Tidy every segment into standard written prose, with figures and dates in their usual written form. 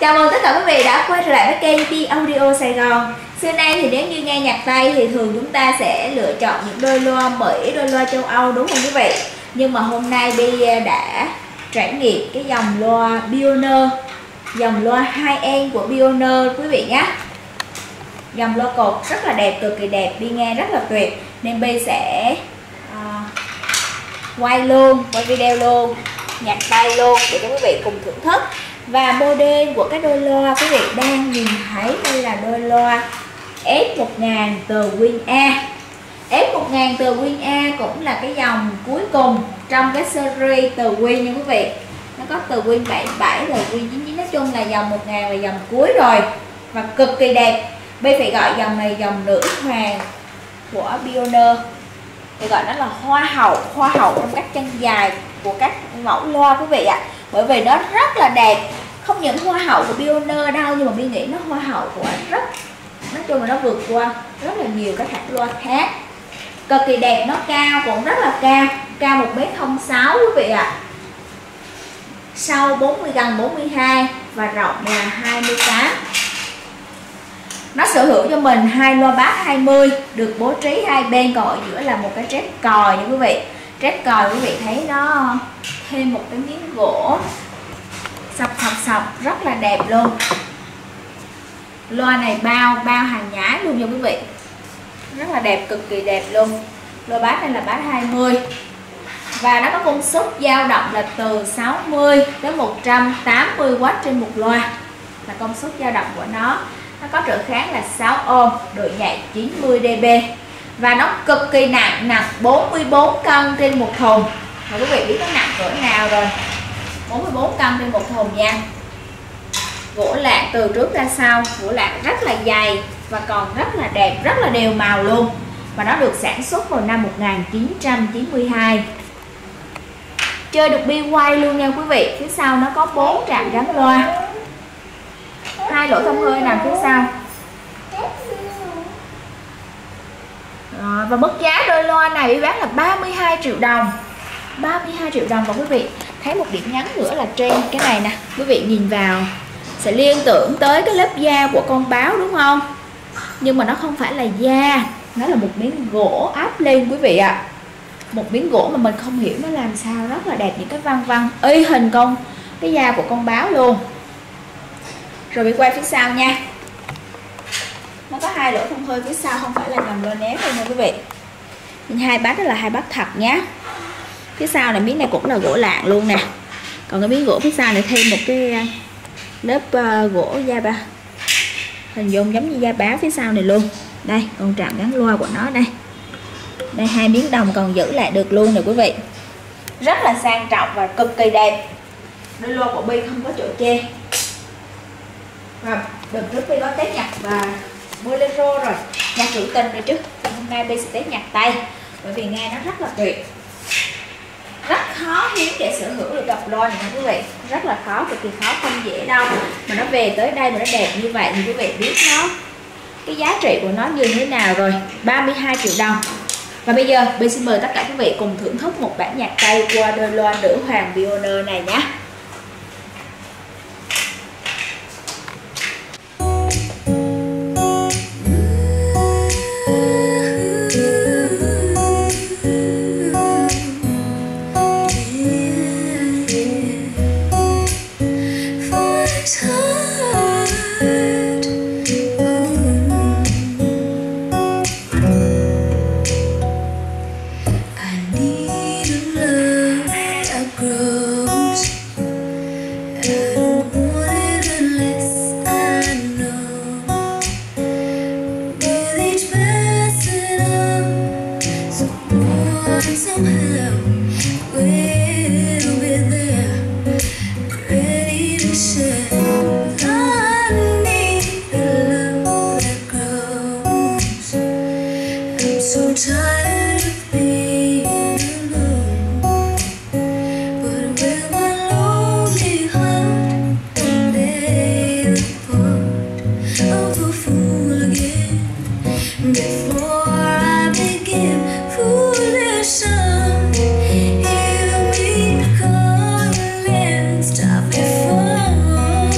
Chào mừng tất cả quý vị đã quay trở lại với kênh BEE Audio Sài Gòn. Xưa nay thì nếu như nghe nhạc Tây thì thường chúng ta sẽ lựa chọn những đôi loa Mỹ, đôi loa châu Âu, đúng không quý vị? Nhưng mà hôm nay BEE đã trải nghiệm cái dòng loa Pioneer, dòng loa high-end của Pioneer quý vị nhé. Dòng loa cột rất là đẹp, cực kỳ đẹp, đi nghe rất là tuyệt. Nên BEE sẽ quay luôn, quay video luôn, nhạc Tây luôn để cho quý vị cùng thưởng thức. Và model của cái đôi loa quý vị đang nhìn thấy đây là đôi loa S 1000 TWIN A. S 1000 TWIN A cũng là cái dòng cuối cùng trong cái series TWIN nha quý vị. Nó có TWIN 77, TWIN 99, nói chung là dòng 1000 là dòng cuối rồi. Và cực kỳ đẹp. Bây phải gọi dòng này dòng nữ hoàng của Pioneer. Phải gọi nó là hoa hậu trong các chân dài của các mẫu loa quý vị ạ. Bởi vì nó rất là đẹp, không những hoa hậu của Pioneer đâu, nhưng mà mình nghĩ nó hoa hậu của rất, nói chung là nó vượt qua rất là nhiều các hãng loa khác. Cực kỳ đẹp, nó cao cũng rất là cao, cao 1m06 quý vị ạ. Sâu 40, gần 42 và rộng là 28. Nó sở hữu cho mình hai loa bass 20 được bố trí hai bên, còn ở giữa là một cái trép còi nha quý vị. Trép còi quý vị thấy nó thêm một cái miếng gỗ sọc sọc sọc rất là đẹp luôn. Loa này bao hàng nhái luôn nha quý vị, rất là đẹp, cực kỳ đẹp luôn. Loa bass này là bass 20 và nó có công suất dao động là từ 60 tới 180W trên một loa là công suất dao động của nó. Nó có trở kháng là 6 ohm, độ nhạy 90 dB và nó cực kỳ nặng, nặng 44 cân trên một thùng. Và quý vị biết nó nặng cỡ nào rồi, 44 cân trên một thùng nha. Gỗ lạc từ trước ra sau, gỗ lạc rất là dày và còn rất là đẹp, rất là đều màu luôn. Và nó được sản xuất vào năm 1992. Chơi được bi quay luôn nha quý vị. Phía sau nó có 4 trạm gắn loa, 2 lỗ thông hơi nằm phía sau. Và mức giá đôi loa này bị bán là 32 triệu đồng, 32 triệu đồng. Và quý vị thấy một điểm nhấn nữa là trên cái này nè, quý vị nhìn vào sẽ liên tưởng tới cái lớp da của con báo đúng không, nhưng mà nó không phải là da, nó là một miếng gỗ áp lên quý vị ạ. Một miếng gỗ mà mình không hiểu nó làm sao, rất là đẹp, những cái văn văn y hình con cái da của con báo luôn. Rồi bị quay phía sau nha, nó có 2 lỗ thông hơi phía sau, không phải là dòng loa nén đâu nha quý vị. Nhìn hai bát, đó là hai bát thật nhá. Phía sau này miếng này cũng là gỗ lạng luôn nè, còn cái miếng gỗ phía sau này thêm một cái lớp gỗ da ba, hình dung giống như da bá phía sau này luôn. Đây còn trạm gắn loa của nó đây, đây hai miếng đồng còn giữ lại được luôn nè quý vị. Rất là sang trọng và cực kỳ đẹp. Đôi loa của Bi không có chỗ che. Và đợt trước Bi có test nhạc và bolero rồi, nhạc trữ tình rồi chứ. Hôm nay Bi sẽ test nhạc Tây bởi vì nghe nó rất là tuyệt, rất khó hiếm để sở hữu được độc loa này quý vị, rất là khó, cực kỳ khó, không dễ đâu. Mà nó về tới đây mà nó đẹp như vậy thì quý vị biết nó, cái giá trị của nó như thế nào rồi. 32 triệu đồng. Và bây giờ Bi xin mời tất cả quý vị cùng thưởng thức một bản nhạc Tây qua đôi loa nữ hoàng Pioneer này nhé. Stop before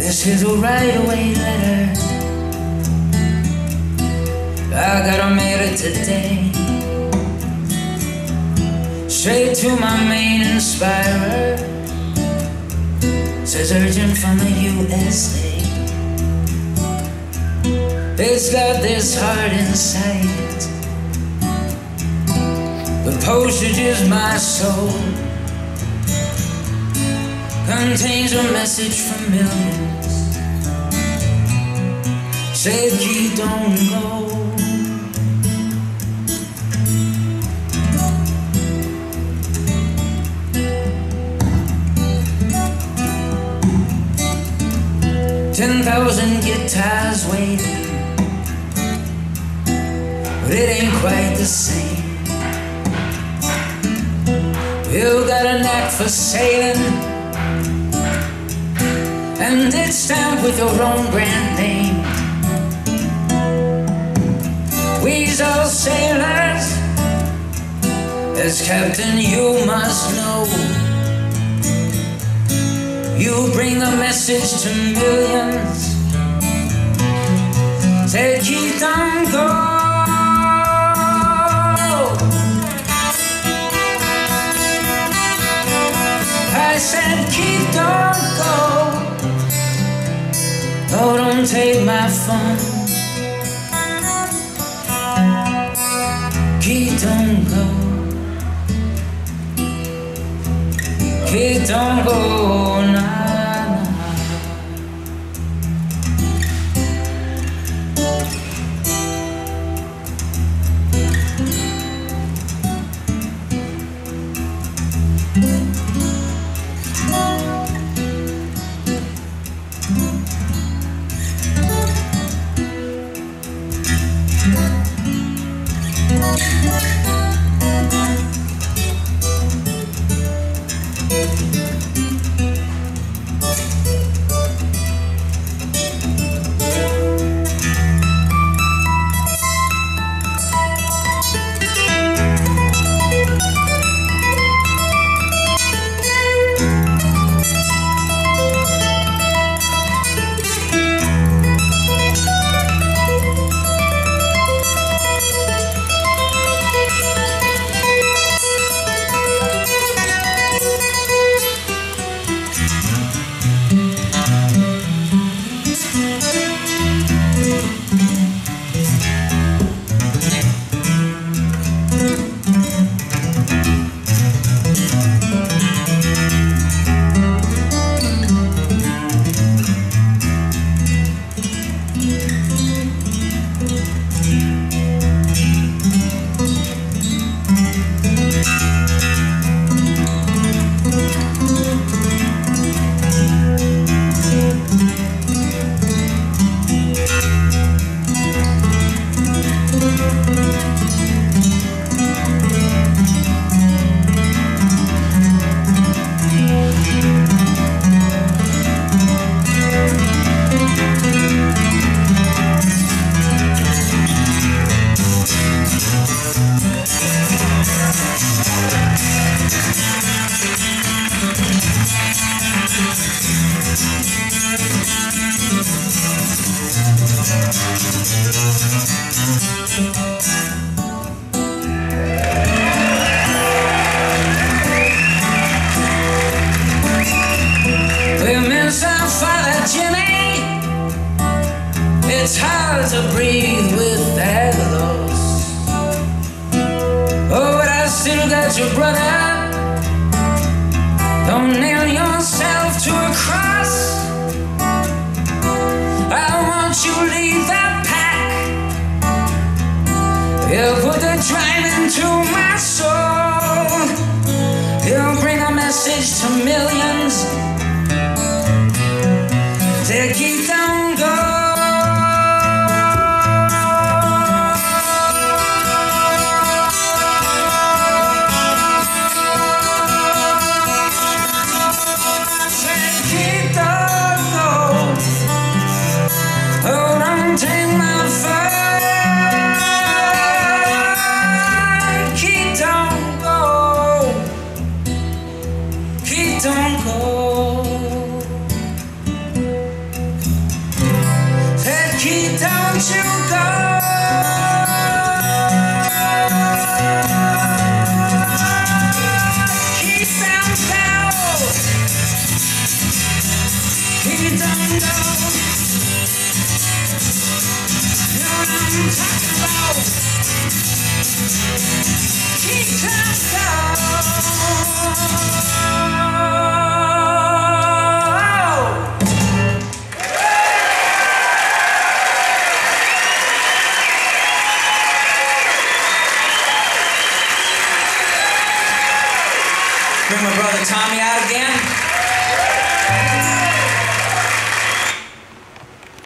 This is a right-away letter. I gotta mail it today, straight to my main inspirer. Says urgent from the USA. It's got this heart inside. The postage is my soul. Contains a message from millions. Say you don't go. $10,000 guitars waiting, but it ain't quite the same. You got a knack for sailing, and it's stamped with your own brand name. We's all sailors, as captain you must know. You bring a message to millions. Said you don't go. I said keep don't go. Oh, don't take my phone. Keep don't go. Keep don't go now. It's hard to breathe with that loss. Oh, but I still got your brother. Don't nail yourself to a cross. I want you to leave that pack. You'll put the drive into my soul. You'll bring a message to millions to keep them going. Don't go. Said, "Kid, don't you go." Kid, don't go. Kid, don't go. You know what I'm talking about? Kid, don't go. Bring my brother Tommy out again.